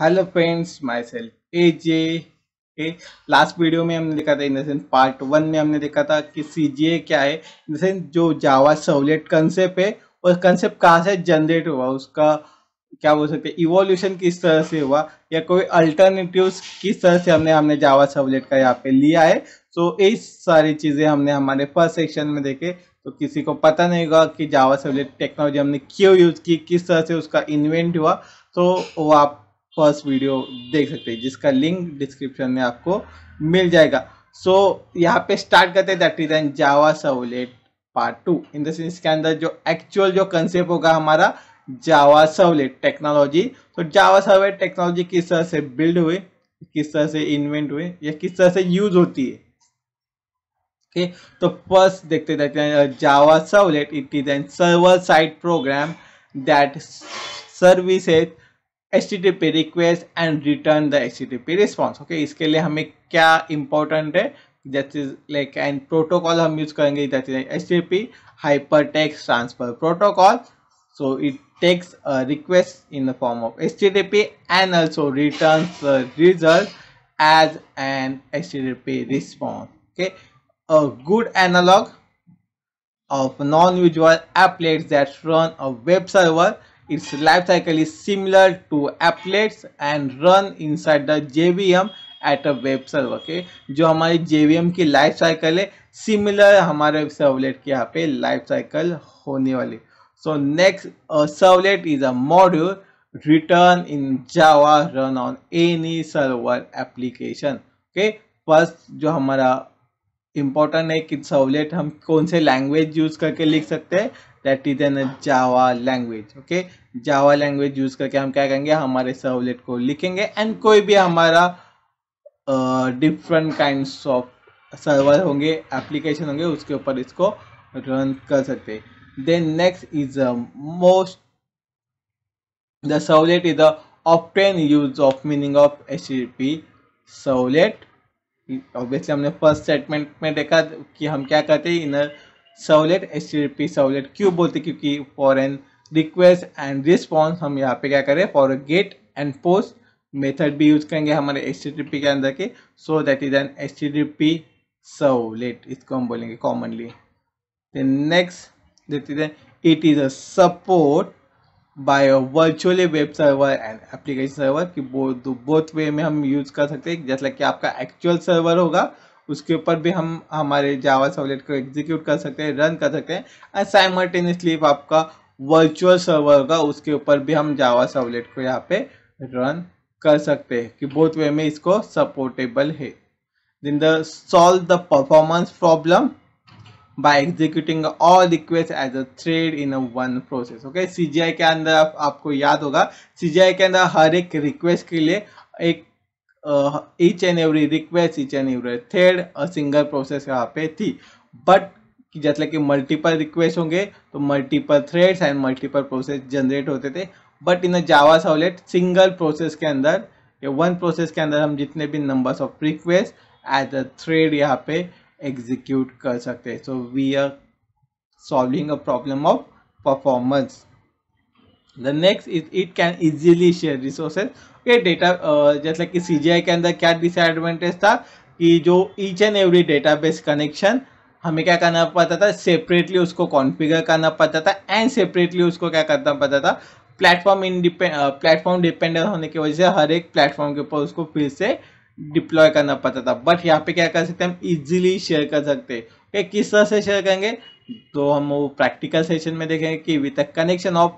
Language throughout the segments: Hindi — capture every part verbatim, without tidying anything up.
Hello friends, myself A J. Last video में हमने देखा था, in the sense part one में हमने देखा था कि सी जी ए क्या है, इन द सेंस जो जावा सर्वलेट कंसेप्ट है और कंसेप्ट कहाँ से जनरेट हुआ, उसका क्या बोल सकते हैं इवोल्यूशन किस तरह से हुआ या कोई अल्टरनेटिव्स किस तरह से हमने हमने जावा सर्वलेट का यहाँ पे लिया है। तो so, ये सारी चीज़ें हमने हमारे फर्स्ट सेक्शन में देखे। तो किसी को पता नहीं होगा कि जावा सर्वलेट टेक्नोलॉजी हमने क्यों यूज़ की, किस तरह से उसका इन्वेंट हुआ, तो वो आप फर्स्ट वीडियो देख सकते हैं जिसका लिंक डिस्क्रिप्शन में आपको मिल जाएगा। सो so, यहाँ पे स्टार्ट करते हैं that is Java servlet part two. In the sense इसके अंदर जो एक्चुअल जो कंसेप्ट होगा हमारा जावा सर्वलेट टेक्नोलॉजी, तो जावा सर्वलेट टेक्नोलॉजी किस तरह से बिल्ड हुई, किस तरह से इन्वेंट हुई या किस तरह से यूज होती है। ओके okay, तो फर्स्ट देखते हैं Java servlet. It is an server side program that services H T T P request and return the H T T P response. Okay, इसके लिए हमें क्या इंपॉर्टेंट है, that is like and protocol हम यूज करेंगे, that is H T T P hypertext transfer protocol. So it takes a request in the form of H T T P and also returns the result as an H T T P response. Okay, a good analog of non-usual applets that run a web server. Its life cycle is similar to applets and run inside the J V M at a web server. Okay, जो हमारी J V M की लाइफ साइकिल है सिमिलर हमारे सर्वलेट की यहाँ पे लाइफ साइकिल होने वाली। So next, a servlet is a module written in Java run on any server application. Okay, first जो हमारा important है कि servlet हम कौन से language use करके लिख सकते हैं, that is in Java language. Okay, Java language use करके हम क्या करेंगे, हमारे servlet को लिखेंगे। and कोई भी हमारा uh, different kinds of server होंगे, application होंगे, उसके ऊपर इसको run कर सकते हैं। Then next is the most the servlet is the often used of meaning of H T T P servlet. Obviously हमने first statement में देखा कि हम क्या कहते हैं inner servlet H T T P servlet क्यों बोलते, क्योंकि for an request and response हम यहाँ पे क्या करें for a get and post method भी यूज करेंगे हमारे H T T P के अंदर के। So that is an H T T P servlet, इसको हम बोलेंगे commonly. Then next देखते हैं, it is a support by a virtually web server and application server, कि बोथ वे में हम यूज कर सकते हैं। जैसा कि आपका एक्चुअल सर्वर होगा उसके ऊपर भी हम हमारे जावा सर्वलेट को एग्जीक्यूट कर सकते हैं, रन कर सकते हैं, एंड साइमल्टेनियसली आपका वर्चुअल सर्वर होगा उसके ऊपर भी हम जावा सर्वलेट को यहाँ पे रन कर सकते हैं, कि बोथ वे में इसको सपोर्टेबल है। Then the solve the performance problem by executing all requests as a thread in a one process. Okay, C G I के अंदर आप, आपको याद होगा सी जी आई के अंदर हर एक रिक्वेस्ट के लिए एक each and every request each and every thread a single process यहाँ पे थी। बट जैसे कि मल्टीपल रिक्वेस्ट होंगे तो multiple threads and multiple process generate होते थे, but in Java servlet single process के अंदर या वन प्रोसेस के अंदर हम जितने भी numbers of request as a thread यहाँ पे एग्जीक्यूट कर सकते हैं। So we are solving a problem of performance. The next is it can easily share resources. Okay, data जैसे कि सी जी आई के अंदर क्या डिसएडवांटेज था, कि जो each and every database connection हमें क्या करना पड़ता था, सेपरेटली उसको कॉन्फिगर करना पड़ता था एंड सेपरेटली उसको क्या करना पड़ता था, प्लेटफॉर्म इंडिपेंड प्लेटफॉर्म डिपेंडेंट होने की वजह से हर एक प्लेटफॉर्म के ऊपर उसको फिर से डिप्लॉय करना पड़ता था। बट यहाँ पे क्या कर सकते हैं, हम इजीली शेयर कर सकते हैं। okay, किस तरह से शेयर करेंगे, तो हम वो प्रैक्टिकल सेशन में देखेंगे कि with a connection of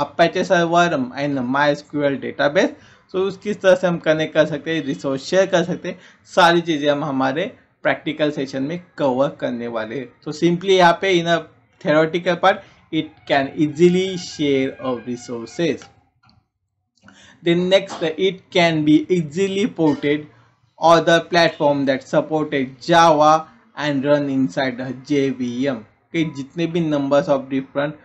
Apache server and MySQL database, so किस तरह से हम कनेक्ट कर सकते हैं, रिसोर्स शेयर कर सकते हैं, सारी चीज़ें हम हमारे प्रैक्टिकल सेशन में कवर करने वाले हैं। तो सिंपली यहाँ पे in a theoretical part it can easily share of resources. Then next, it can be easily ported or the platform that supported Java and run inside the J V M. कि जितने भी numbers of different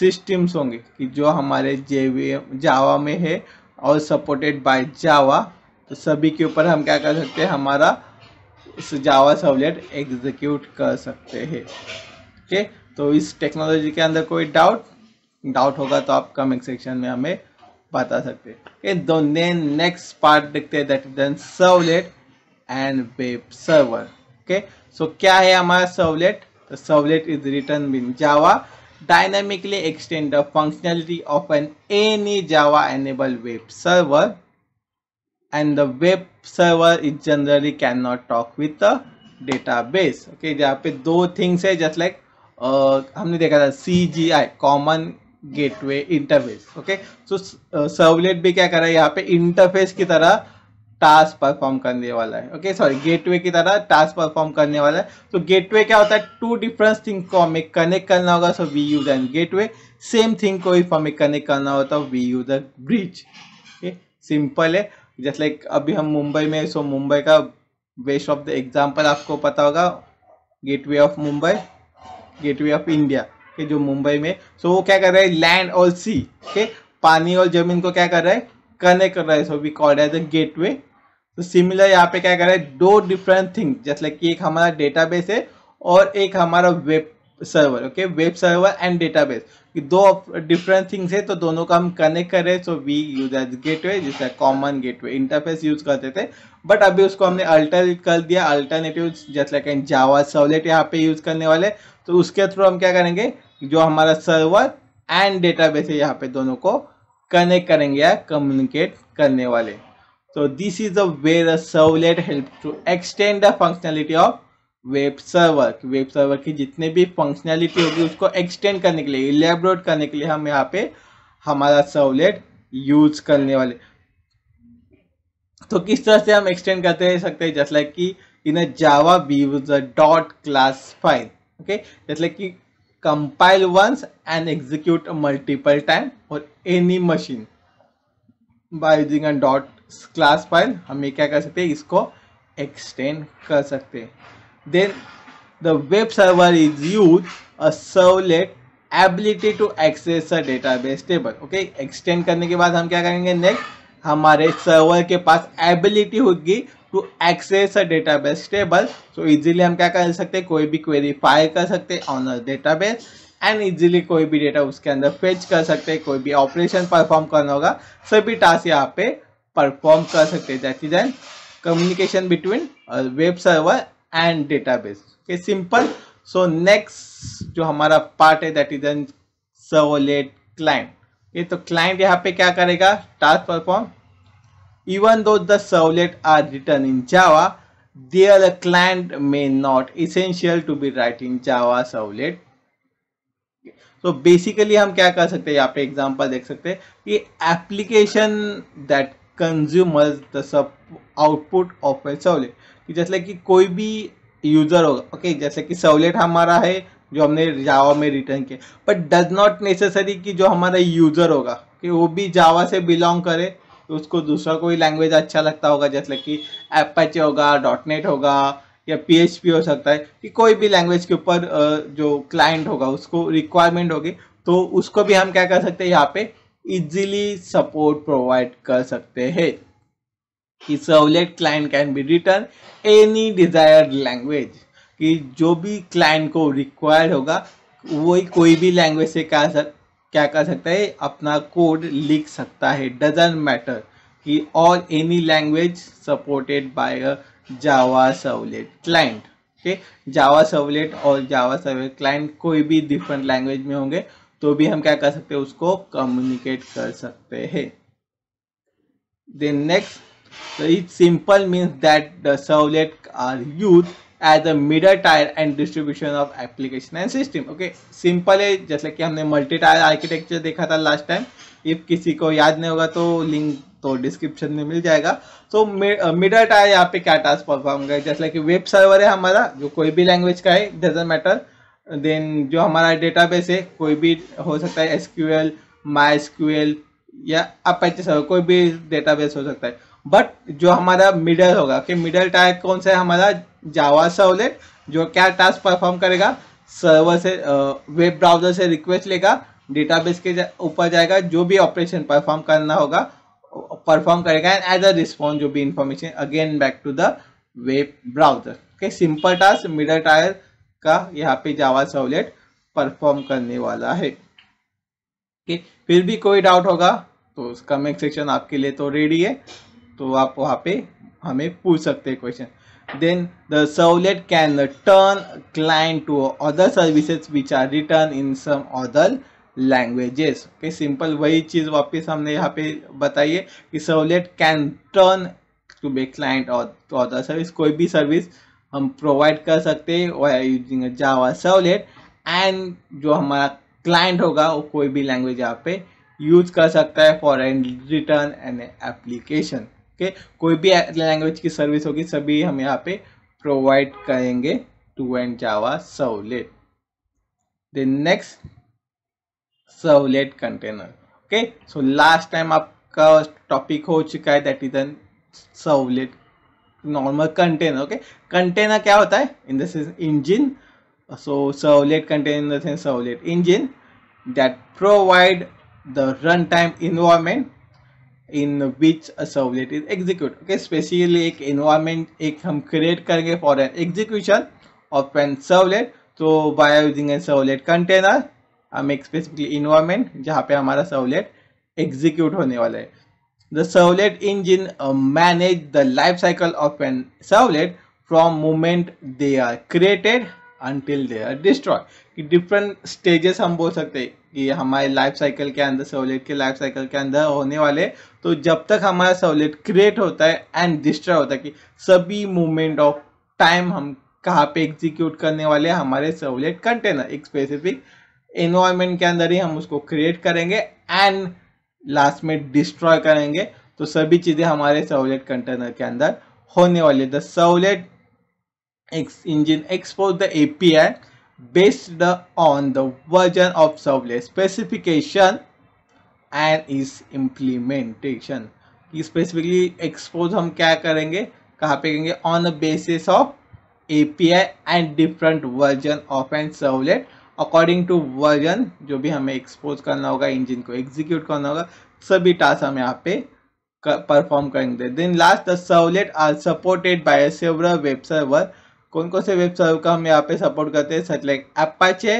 systems होंगे कि जो हमारे J V M Java में है और supported by Java, तो सभी के ऊपर हम क्या कर सकते हैं, हमारा Java सर्वलेट execute कर सकते हैं। okay? तो इस technology के अंदर कोई doubt doubt होगा तो आप comment section में हमें बता सकते हैं। देन नेक्स्ट पार्ट देखते हैं that is then servlet and web server. Okay so क्या है हमारा सर्वलेट? तो servlet is written in Java, dynamically extend the functionality of an any Java enable web server, and the web server it generally cannot talk with the database। okay जहाँ पे दो things है just like uh, हमने देखा था C G I common gateway interface। okay so uh, servlet भी क्या कर रहा है यहाँ पे interface की तरह टास्क परफॉर्म करने वाला है। ओके सॉरी गेटवे की तरह टास्क परफॉर्म करने वाला है। तो गेटवे क्या होता है? टू डिफरेंट थिंग को हमें कनेक्ट करना होगा, so we use an gateway. Same thing को इफ हमें कनेक्ट करना होता है we use a bridge. Okay simple है जस्ट लाइक अभी हम मुंबई में, सो मुंबई का बेस्ट ऑफ द एग्जाम्पल आपको पता होगा gateway of Mumbai, gateway of India के जो मुंबई में। सो so, वो क्या कर रहा है लैंड और सी के पानी और जमीन को क्या कर रहा है कनेक्ट कर रहा है, so we called as a gateway. तो सिमिलर यहाँ पे क्या कर रहा है दो डिफरेंट थिंग जस्ट लाइक एक हमारा डेटाबेस है और एक हमारा web server. Okay web server and database दो डिफरेंट थिंग्स है, तो दोनों का हम कनेक्ट कर रहे हैं। So we use as gateway जिसका कॉमन गेटवे इंटरफेस यूज करते थे, बट अभी उसको हमने अल्टर कर दिया। Alternative just like and Java servlet यहाँ पे यूज करने वाले, तो उसके थ्रू हम क्या करेंगे जो हमारा सर्वर एंड डेटाबेस है यहाँ पे दोनों को कनेक्ट करेंगे या कम्युनिकेट करने वाले। तो this is the way the servlet help to extend the functionality of web server. Web server की जितने भी फंक्शनलिटी होगी उसको एक्सटेंड करने के लिए, इलेबोरेट करने के लिए हम यहाँ पे हमारा सर्वलेट यूज करने वाले। तो किस तरह से हम एक्सटेंड करते सकते हैं जस्ट लाइक कि in Java we use dot class file. Okay just like कि compile once and execute multiple time और any machine by using a dot class file हम क्या कर सकते हैं इसको एक्सटेंड कर सकते हैं। Then the web server is used a servlet ability to access a database table। okay extend करने के बाद हम क्या करेंगे next हमारे server के पास ability होगी to access a database table, so easily हम क्या कर सकते हैं कोई भी query fire कर सकते हैं on a database and easily कोई भी data उसके अंदर fetch कर सकते हैं, कोई भी operation perform करना होगा सभी task यहाँ पे perform कर सकते हैं। that is an communication between a web server and database के सिंपल। सो नेक्स्ट जो हमारा पार्ट है that is an servlet client. ये तो क्लाइंट यहाँ पे क्या करेगा task perform. Even though the servlet are written in Java there the client may not essential to be write in Java servlet. तो बेसिकली हम क्या कर सकते हैं यहाँ पे एग्जाम्पल देख सकते हैं कि एप्लीकेशन दैट कंज्यूमर्स द सब आउटपुट ऑफ ए सर्वलेट, जैसे कि कोई भी यूजर होगा। ओके जैसे कि सर्वलेट हमारा है जो हमने जावा में रिटर्न किया, बट डज नॉट नेसेसरी कि जो हमारा यूजर होगा कि वो भी जावा से बिलोंग करे, तो उसको दूसरा कोई लैंग्वेज अच्छा लगता होगा जैसे कि अपाचे होगा, डॉट नेट होगा या पीएचपी हो सकता है कि कोई भी लैंग्वेज के ऊपर जो क्लाइंट होगा उसको रिक्वायरमेंट होगी, तो उसको भी हम क्या कर सकते हैं यहाँ पे इजीली सपोर्ट प्रोवाइड कर सकते हैं कि servlet client can be return any desired language, कि जो भी क्लाइंट को रिक्वायर्ड होगा वही कोई भी लैंग्वेज से क्या सक, क्या कर सकता है अपना कोड लिख सकता है। डजंट मैटर कि all any language supported by a Java servlet client. Okay Java servlet और जावा सर्वलेट क्लाइंट कोई भी डिफरेंट लैंग्वेज में होंगे तो भी हम क्या कर सकते हैं उसको कम्युनिकेट कर सकते हैं। Then next so it simple means that the servlet are used as a middle tier and distribution of application and system। okay simple है जैसे कि हमने मल्टी टायर आर्किटेक्चर देखा था लास्ट टाइम, इफ किसी को याद नहीं होगा तो लिंक तो डिस्क्रिप्शन में मिल जाएगा। तो मिडल टायर यहाँ पे क्या टास्क परफॉर्म करेगा जैसे कि वेब सर्वर है हमारा जो कोई भी लैंग्वेज का है डजंट मैटर, देन जो हमारा डेटाबेस है कोई भी हो सकता है एसक्यूएल, माई एसक्यूएल या अपाचे सर्वर कोई भी डेटाबेस हो सकता है, बट जो हमारा मिडल होगा कि मिडल टायर कौन सा है हमारा जावा सर्वलेट जो क्या टास्क परफॉर्म करेगा सर्वर से वेब ब्राउजर से रिक्वेस्ट लेगा, डेटाबेस के ऊपर जाएगा, जो भी ऑपरेशन परफॉर्म करना होगा परफॉर्म करेगा एंड एज अ रिस्पॉन्स जो भी information again back to the web browser. Okay simple task middle tier का यहाँ पे जावा सर्वलेट परफॉर्म करने वाला है। okay, फिर भी कोई डाउट होगा तो उसका मेक सेक्शन आपके लिए तो रेडी है, तो आप वहाँ पे हमें पूछ सकते हैं question. Then the servlet can turn client to other services which are return in some other languages. Okay, simple वही चीज़ वापस हमने यहाँ पे बताइए कि servlet can turn to be client और टू अदर सर्विस. कोई भी सर्विस हम प्रोवाइड कर सकते हैं और यूजिंग जावा सर्वलेट, एंड जो हमारा क्लाइंट होगा वो कोई भी लैंग्वेज यहाँ पे यूज कर सकता है for and return an application. Okay, कोई भी लैंग्वेज की सर्विस होगी सभी हम यहाँ पे प्रोवाइड करेंगे to and Java servlet. Then next servlet container. Okay, so last time आपका टॉपिक हो चुका है that is an servlet normal container. Okay, container क्या होता है? In the sense engine. So servlet container in the sense servlet engine that provide the runtime environment in which a servlet is executed. Okay, specially एक environment एक हम create करेंगे for an execution of an servlet. So by using a servlet container हम एक specifically environment जहाँ पे हमारा servlet execute होने वाला है. The servlet engine uh, manage the life cycle of an servlet from moment they are created until they are destroyed. कि different stages हम बोल सकते हैं कि हमारे लाइफ साइकिल के अंदर सर्वलेट के लाइफ साइकिल के अंदर होने वाले, तो जब तक हमारा सर्वलेट क्रिएट होता है एंड डिस्ट्रॉय होता है कि सभी मोमेंट ऑफ टाइम हम कहाँ पे एग्जीक्यूट करने वाले हमारे सर्वलेट कंटेनर. एक स्पेसिफिक एनवायरमेंट के अंदर ही हम उसको क्रिएट करेंगे एंड लास्ट में डिस्ट्रॉय करेंगे, तो सभी चीज़ें हमारे सर्वलेट कंटेनर के अंदर होने वाली. The servlet engine expose the A P I based on the version of servlet specification and its implementation. कि specifically expose हम क्या करेंगे, कहाँ पे करेंगे? on the basis of A P I and different version of an servlet according to version. जो भी हमें expose करना होगा, engine को execute करना होगा, सभी task हम यहाँ पे परफॉर्म करेंगे. then last the servlet are supported by several web server. कौन कौन से वेब सर्वर का हम यहाँ पे सपोर्ट करते हैं? Such like Apache,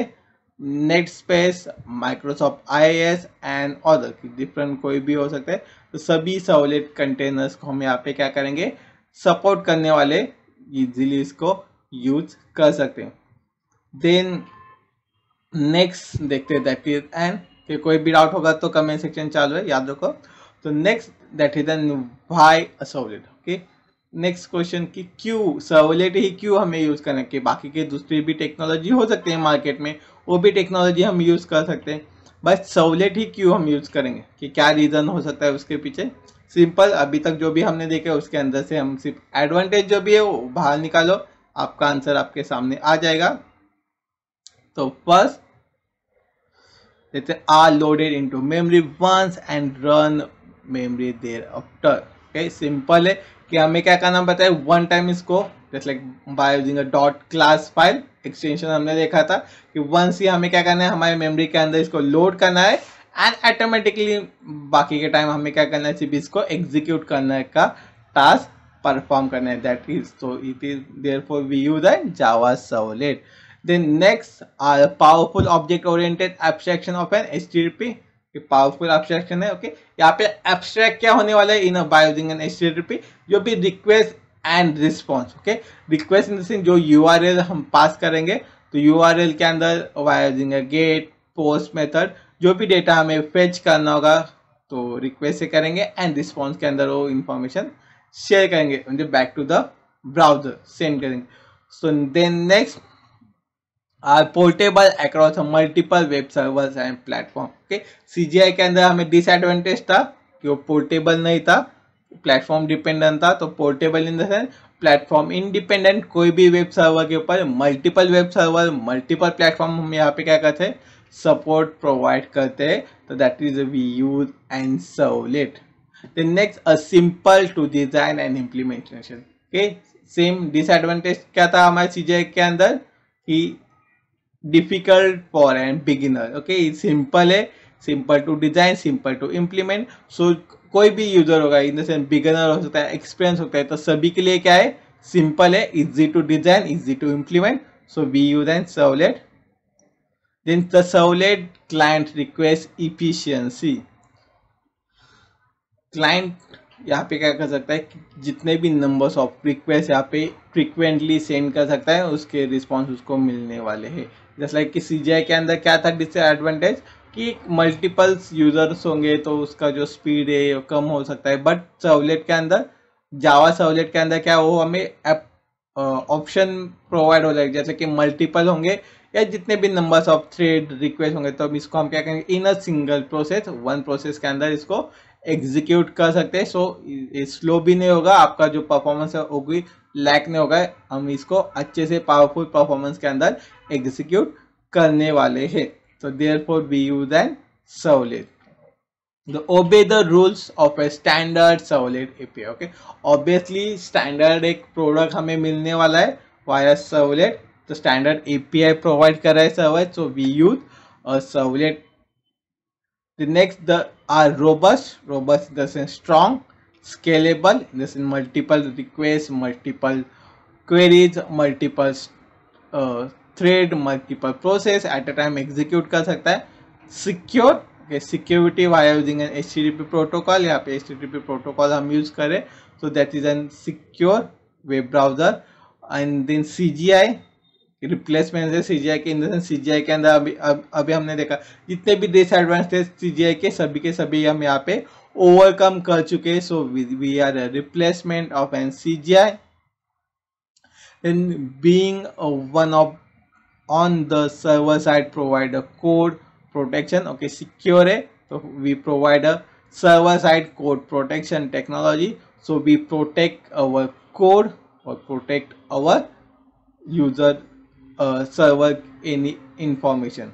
Netscape, Microsoft I I S and other. Different कोई भी हो सकता है, तो सभी सर्वलेट कंटेनर्स को हम यहाँ पे क्या करेंगे? सपोर्ट करने वाले, इजीली इसको यूज कर सकते हैं. देन नेक्स्ट देखते हैं दैट इज एन, कि कोई भी डाउट होगा तो कमेंट सेक्शन चालू है, याद रखो. तो next that is an why a servlet. Okay, next question की क्यों सर्वलेट ही क्यों हमें यूज़ करना है? कि बाकी के दूसरी भी टेक्नोलॉजी हो सकते हैं मार्केट में, वो भी टेक्नोलॉजी हम यूज़ कर सकते हैं, बस सर्वलेट ही क्यों हम यूज़ करेंगे? कि क्या रीज़न हो सकता है उसके पीछे? सिंपल, अभी तक जो भी हमने देखा उसके अंदर से हम सिर्फ एडवांटेज जो भी है वो बाहर निकालो, आपका आंसर आपके सामने आ जाएगा. तो फर्स्ट जैसे are loaded into memory once and run memory thereafter. Okay, simple है कि हमें क्या करना पता है? वन टाइम इसको just like by using a dot class file extension हमने देखा था कि वंस ही हमें क्या करना है? हमारे मेमोरी के अंदर इसको लोड करना है एंड ऑटोमेटिकली बाकी के टाइम हमें क्या करना है? सिर्फ इसको एग्जीक्यूट करने का टास्क परफॉर्म करना है. That is, so it is therefore we use a Java servlet. Then next are powerful object oriented abstraction of an HTTP. Powerful abstraction है. ओके, यहाँ पे एब्स्ट्रैक्ट क्या होने वाला है? In by using an HTTP जो भी request and response. Okay, request in the sense जो यूआरएल हम पास करेंगे, तो यूआरएल के अंदर by using get post method जो भी डेटा हमें फेच करना होगा तो रिक्वेस्ट से करेंगे एंड रिस्पॉन्स के अंदर वो इंफॉर्मेशन शेयर करेंगे, मुझे back to the browser send करेंगे. So then next are portable across multiple web servers and platform. Okay, CGI के अंदर हमें डिसएडवांटेज था कि वो पोर्टेबल नहीं था, प्लेटफॉर्म डिपेंडेंट था. तो portable in the sense platform independent, कोई भी वेब सर्वर के ऊपर multiple web server multiple platform हम यहाँ पे क्या करते हैं? सपोर्ट प्रोवाइड करते हैं. तो that is we use and servlet. Then next a simple to design and implementation. Okay, same disadvantage क्या था हमारे सीजीआई के अंदर? कि difficult for and beginner. Okay, simple है, simple to design, simple to implement. So कोई भी यूजर होगा, इन द सेंस बिगिनर हो सकता है, एक्सपीरियंस होता है, तो सभी के लिए क्या है? सिंपल है, easy to design, easy to implement. So we use and servlet. Then the servlet client request efficiency. Client यहाँ पे क्या कर सकता है कि जितने भी नंबर्स ऑफ रिक्वेस्ट यहाँ पे फ्रिक्वेंटली सेंड कर सकता है उसके रिस्पॉन्स उसको मिलने वाले हैं। जैसे लाइक कि सी जी आई के अंदर क्या था डिसएडवांटेज कि मल्टीपल्स यूजर्स होंगे तो उसका जो स्पीड है वो कम हो सकता है, बट सर्वलेट के अंदर जावा सर्वलेट के अंदर क्या हो हमें ऑप्शन प्रोवाइड हो जाएगा जैसे कि मल्टीपल होंगे या जितने भी नंबर्स ऑफ थ्रेड रिक्वेस्ट होंगे तो इसको हम क्या करेंगे in a single process one process के अंदर इसको एग्जीक्यूट कर सकते हैं। सो स्लो भी नहीं होगा, आपका जो परफॉर्मेंस होगी लैक नहीं होगा, हम इसको अच्छे से पावरफुल परफॉर्मेंस के अंदर एग्जीक्यूट करने वाले हैं। So therefore we use an servlet. The obey the rules of a standard servlet A P I. Okay, obviously standard एक product हमें मिलने वाला है via servlet. तो standard A P I provide कर रहा है servlet. So we use a servlet. The next the are robust. Robust in the sense strong, scalable. In the sense multiple requests, multiple queries, multiple uh, thread multiple process at a time execute कर सकता है। Secure okay security via using an H T T P protocol, यहाँ पे H T T P protocol हम यूज करें so that is an secure web browser. And then C G I replacement है सी जी आई के इन the sense C G I के अंदर अभी अब, अभी हमने देखा जितने भी डिसएडवांटेज सी जी आई के सभी के सभी हम यहाँ पे ओवरकम कर चुके हैं। So we are replacement of an C G I. Then being one of on the server side provide a code protection. Okay, secure है तो we provide a server side code protection technology. So we protect our code or protect our user uh, server any information.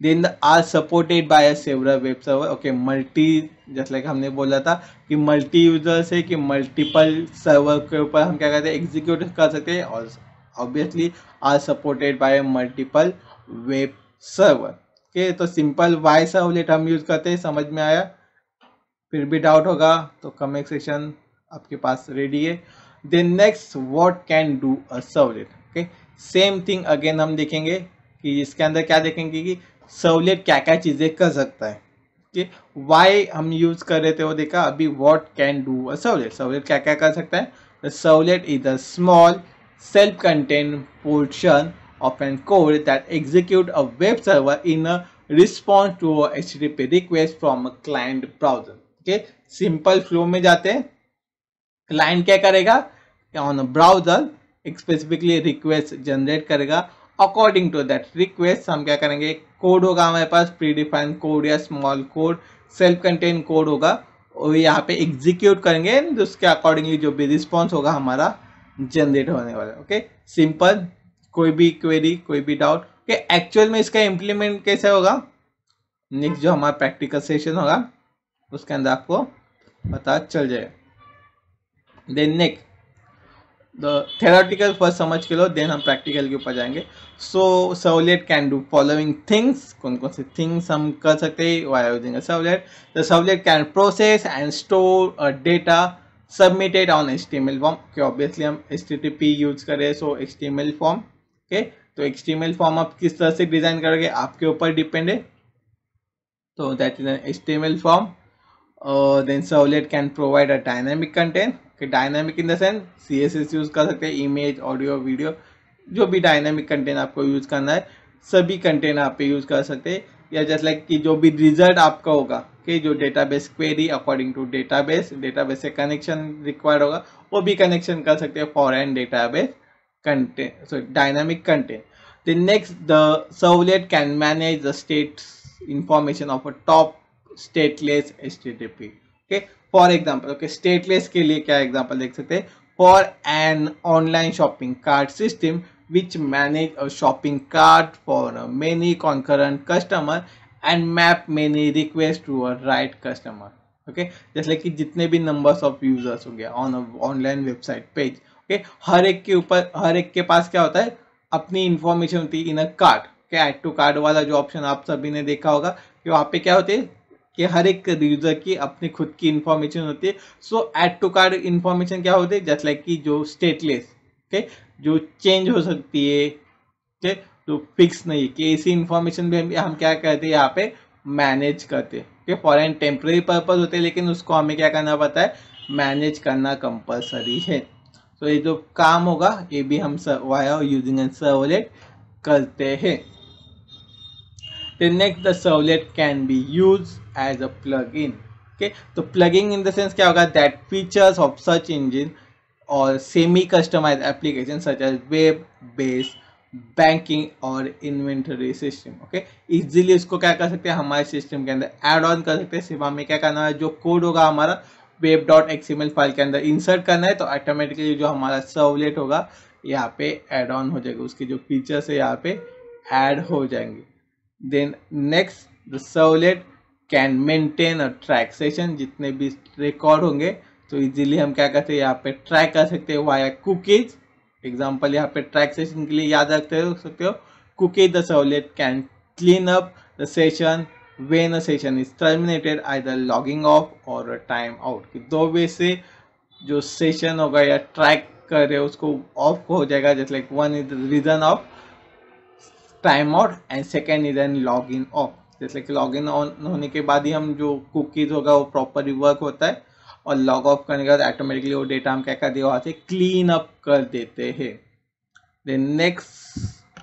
Then are supported by a several web server. Okay, multi just like हमने बोला था कि multi user से कि multiple server के ऊपर हम क्या कहते हैं execute कर सकते हैं और obviously are supported by multiple web server. Okay, तो simple वाई सर्वलेट हम यूज करते हैं। समझ में आया? फिर भी डाउट होगा तो कमेंट सेक्शन आपके पास रेडी है। Then next what can do a servlet? Okay, same thing again हम देखेंगे कि इसके अंदर क्या देखेंगे कि सर्वलेट क्या क्या चीजें कर सकता है। Okay, why हम यूज कर रहे थे वो देखा, अभी what can do a servlet, servlet क्या क्या कर सकता है। The servlet is a small self-contained portion of an code that execute a web server in a response to a H T T P request from a client browser. Okay, simple flow में जाते हैं। Client क्या करेगा on a browser specifically request generate करेगा, according to that request हम क्या करेंगे code होगा हमारे पास predefined code या small code self-contained code होगा और यहाँ पे execute करेंगे and उसके accordingly जो भी response होगा हमारा जनरेट होने वाला। ओके सिंपल, कोई भी क्वेरी कोई भी डाउट। ओके एक्चुअल में इसका इम्प्लीमेंट कैसे होगा नेक्स्ट जो हमारा प्रैक्टिकल सेशन होगा उसके अंदर आपको पता चल जाएगा। Then next the theoretical first समझ के लो, देन हम प्रैक्टिकल के ऊपर जाएंगे। So servlet can do following things, कौन कौन से थिंग्स हम कर सकते हैं Y using servlet. The servlet can process and store data submitted on H T M L form. Okay obviously हम H T T P use करें so H T M L form. Okay तो H T M L form आप किस तरह से डिजाइन करोगे आपके ऊपर डिपेंड है, तो that is H T M L form. Then servlet can provide a dynamic content. Okay dynamic in the sense C S S use कर सकते हैं, इमेज ऑडियो वीडियो जो भी डायनामिक कंटेंट आपको यूज करना है सभी कंटेंट आप पे यूज कर सकते हैं। या जस्ट लाइक कि जो भी रिजल्ट आपका होगा कि जो database query according to database, database से कनेक्शन रिक्वायर्ड होगा वो भी कनेक्शन कर सकते हैं foreign database content sorry dynamic content. The next the servlet can manage the state information of a top stateless HTTP. Okay for example okay stateless के लिए क्या एग्जांपल देख सकते हैं, for an online shopping cart system which manage a shopping cart for many concurrent customer and map many requests to a right customer. Okay, जैसे कि जितने भी numbers of users होंगे on a online website page, okay हर एक के ऊपर हर एक के पास क्या होता है अपनी information होती है in a cart, okay add to cart वाला जो option आप सभी ने देखा होगा कि वहाँ पे क्या होती है कि हर एक यूजर की अपनी खुद की information होती है। so add to cart information क्या होती है जस्ट लाइक कि जो stateless okay जो चेंज हो सकती है, ठीक जो फिक्स नहीं है कि ऐसी इंफॉर्मेशन भी हम, हम क्या करते हैं यहाँ पे मैनेज करते हैं। कि फॉरेन टेम्प्रेरी पर्पस होते हैं, लेकिन उसको हमें क्या करना पड़ता है, मैनेज करना कंपलसरी है। तो ये जो काम होगा ये भी हम वाया यूजिंग एन सर्वलेट करते हैं। Next the servlet can be use as a plug in. Okay, तो प्लगिंग इन द सेंस क्या होगा, that features of search engine और semi customize application such as web based banking और इन्वेंटरी सिस्टम। ओके, इजीली इसको क्या कर सकते हैं, हमारे सिस्टम के अंदर ऐड ऑन कर सकते हैं। सिर्फ हमें क्या करना है, जो कोड होगा हमारा वेब डॉट एक्सएमएल फाइल के अंदर इंसर्ट करना है, तो ऑटोमेटिकली जो हमारा सर्वलेट होगा यहाँ पे ऐड ऑन हो जाएगा, उसके जो फीचर्स है यहाँ पे ऐड हो जाएंगे। Then next the servlet can maintain a track session, जितने भी रिकॉर्ड होंगे तो इजीली हम क्या करते हैं यहाँ पे ट्रैक कर सकते हो वाया कुकीज। एग्जांपल यहाँ पे ट्रैक सेशन के लिए याद रखते हो सकते हो cookies. The servlet can clean up the session when a session is terminated either logging off और टाइम आउट। दो वे से जो सेशन होगा या ट्रैक कर रहे हो उसको ऑफ हो जाएगा, जैसे like one is reason of time out and second is an log in off. जैसे कि लॉग इन ऑन होने के बाद ही हम जो कुकीज होगा वो प्रॉपर वर्क होता है, और लॉग ऑफ करने के बाद ऑटोमेटिकली वो डेटा हम क्या कर दिया वहाँ से क्लीन अप कर देते हैं। Then next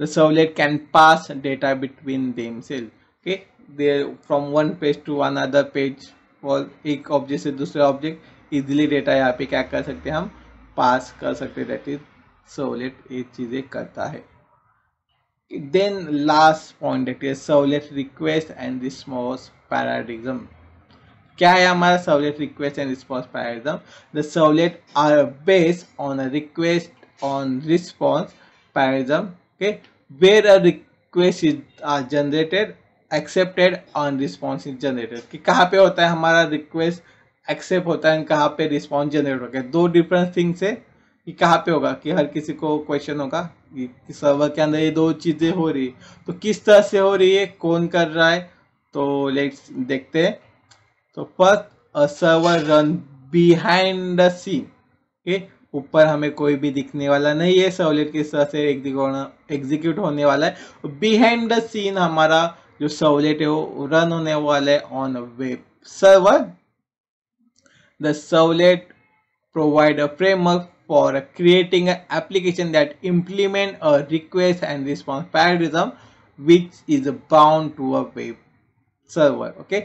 the servlet can pass data between themselves. Okay, they from one page to one other page, और एक ऑब्जेक्ट से दूसरे ऑब्जेक्ट इजिली डेटा यहाँ पे क्या कर सकते हैं, हम पास कर सकते हैं। डेट इज सर्वलेट ये चीज़ें करता है। देन लास्ट पॉइंट देखते हैं, servlet request and response paradigm. क्या है हमारा servlet request and response paradigm? The servlet are based on a request on response paradigm. Okay, where a request is are generated accepted on response is generated. कि कहाँ पे होता है हमारा रिक्वेस्ट एक्सेप्ट होता है, कहाँ पे रिस्पॉन्स जनरेट होता है। दो डिफरेंट थिंग्स है कि कहाँ पे होगा, कि हर किसी को क्वेश्चन होगा कि सर्वर के अंदर ये दो चीज़ें हो रही है तो किस तरह से हो रही है, कौन कर रहा है। तो लेट्स देखते हैं। तो first a server run behind the scene. Okay, ऊपर हमें कोई भी दिखने वाला नहीं है, सर्वलेट किस तरह से एग्जीक्यूट होने वाला है। बिहाइंड द सीन हमारा जो सर्वलेट है वो रन होने वाला है on a web server. The servlet provide a framework for creating an application that implement a request and response paradigm which is bound to a web server। okay,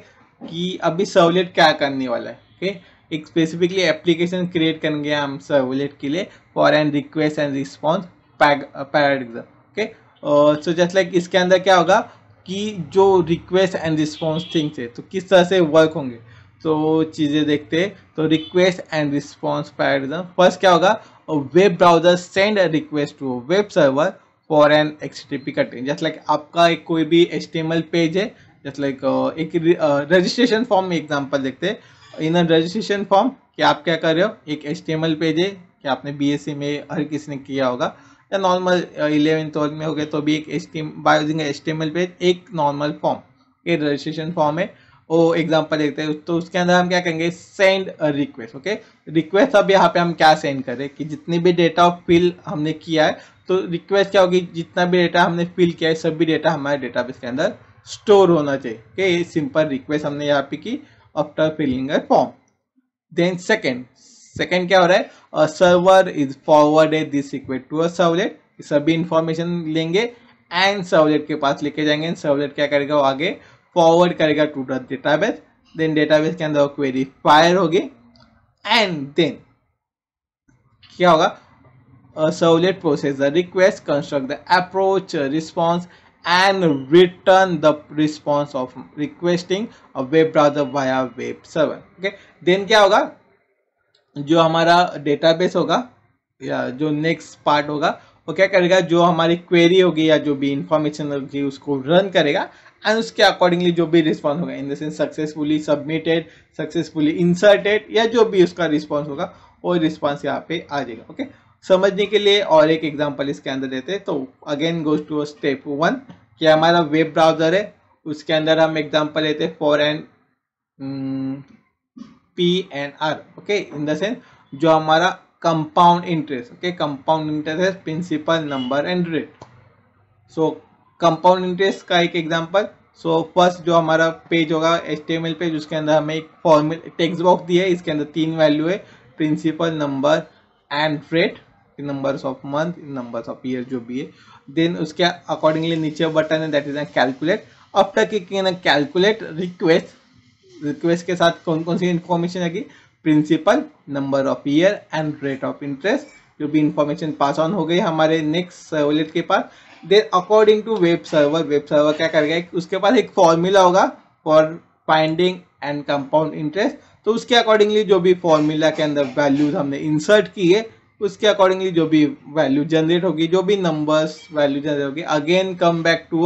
कि अभी सर्वलेट क्या करने वाला है। okay, एक स्पेसिफिकली एप्लीकेशन क्रिएट करेंगे हम सर्वलेट के लिए for an request and response paradigm. Okay, so just like इसके अंदर क्या होगा कि जो रिक्वेस्ट एंड रिस्पॉन्स थिंग्स है तो किस तरह से वर्क होंगे, तो चीज़ें देखते हैं। तो request and response paradigm first क्या होगा, web browser send a request to web server for an HTTP content. Just like आपका एक कोई भी एचटीएमएल पेज है, जस्ट लाइक एक रजिस्ट्रेशन फॉर्म में एग्जांपल देखते हैं। इन रजिस्ट्रेशन फॉर्म कि आप क्या कर रहे हो, एक एचटीएमएल पेज है कि आपने बीएससी में हर किसी ने किया होगा या नॉर्मल इलेवन ट्वेल्थ में हो गया, तो भी एक HTML by using HTML page एक नॉर्मल फॉर्म, एक रजिस्ट्रेशन फॉर्म है। ओ एग्जांपल देखते हैं, तो उसके अंदर हम क्या करेंगे, send a request. Okay, request अब यहाँ पे हम क्या सेंड करें कि जितने भी डेटा फिल हमने किया है, तो रिक्वेस्ट क्या होगी, जितना भी डेटा हमने फिल किया है सभी डेटा हमारे डेटाबेस के अंदर स्टोर होना चाहिए। ओके, ये सिंपल रिक्वेस्ट हमने यहाँ पे की after filling a form. Then second second क्या हो रहा है, a server is forwarded this request to a servlet. सभी इंफॉर्मेशन लेंगे एंड सर्वलेट के पास लेके जाएंगे, एंड सर्वलेट क्या करेगा वो आगे फॉरवर्ड करेगा to the database. Then database के अंदर क्वेरी फायर होगी एंड देन क्या होगा, servlet process the request, construct the approach response and return the response of requesting a web browser via web server. Okay, then क्या होगा, जो हमारा डेटाबेस होगा या जो नेक्स्ट पार्ट होगा वो क्या करेगा, जो हमारी क्वेरी होगी या जो भी इंफॉर्मेशन होगी उसको रन करेगा एंड उसके अकॉर्डिंगली जो भी रिस्पॉन्स होगा, in the sense successfully submitted, successfully inserted, या जो भी उसका रिस्पॉन्स होगा वो रिस्पॉन्स यहाँ पे आ जाएगा। ओके, समझने के लिए और एक एग्जांपल इसके अंदर देते हैं। तो again goes to step one कि हमारा वेब ब्राउजर है, उसके अंदर हम एग्जांपल लेते हैं for an P N R. Okay, in the sense जो हमारा compound interest. Okay, compound interest principal number and rate. So compound interest का एक एग्जांपल सो फर्स्ट जो हमारा पेज होगा एचटीएमएल पेज, उसके अंदर हमें एक फॉर्मूल टेक्स्ट बॉक्स दिया है, इसके अंदर तीन वैल्यू है, principal number and freight, numbers of month, numbers of year जो भी है। देन उसके अकॉर्डिंगली नीचे बटन है दैट इज कैलकुलेट। अब तक कैलकुलेट रिक्वेस्ट, रिक्वेस्ट के साथ कौन कौन सी इन्फॉर्मेशन आएगी, principal, number of year and rate of interest, जो भी इंफॉर्मेशन पास ऑन हो गई हमारे नेक्स्ट सर्वलेट के पास। Then according to web server, web server क्या करेगा, उसके पास एक फॉर्मूला होगा for finding and compound interest, तो उसके अकॉर्डिंगली जो भी फॉर्मूला के अंदर वैल्यूज हमने इंसर्ट की है, उसके अकॉर्डिंगली जो भी वैल्यू जनरेट होगी, जो भी नंबर्स वैल्यू जनरेट होगी, again come back to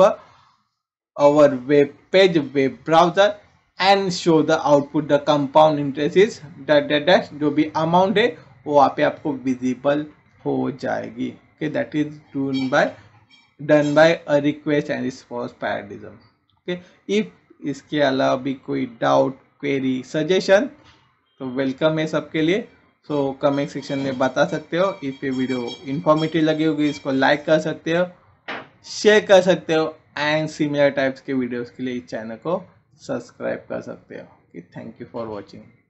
our web page, web browser and show the output, the compound interest is that that that, जो भी अमाउंट है वो वहाँ पे आपको विजिबल हो जाएगी। Okay, that is done by done by a request and is for paradigm. Okay, if इसके अलावा भी कोई डाउट, क्वेरी, सजेशन तो वेलकम है सबके लिए। सो कमेंट सेक्शन में बता सकते हो। इफ ये वीडियो इन्फॉर्मेटिव लगी होगी इसको लाइक कर सकते हो, शेयर कर सकते हो एंड सिमिलर टाइप्स के वीडियोस के लिए इस चैनल को सब्सक्राइब कर सकते हो। Thank you for watching.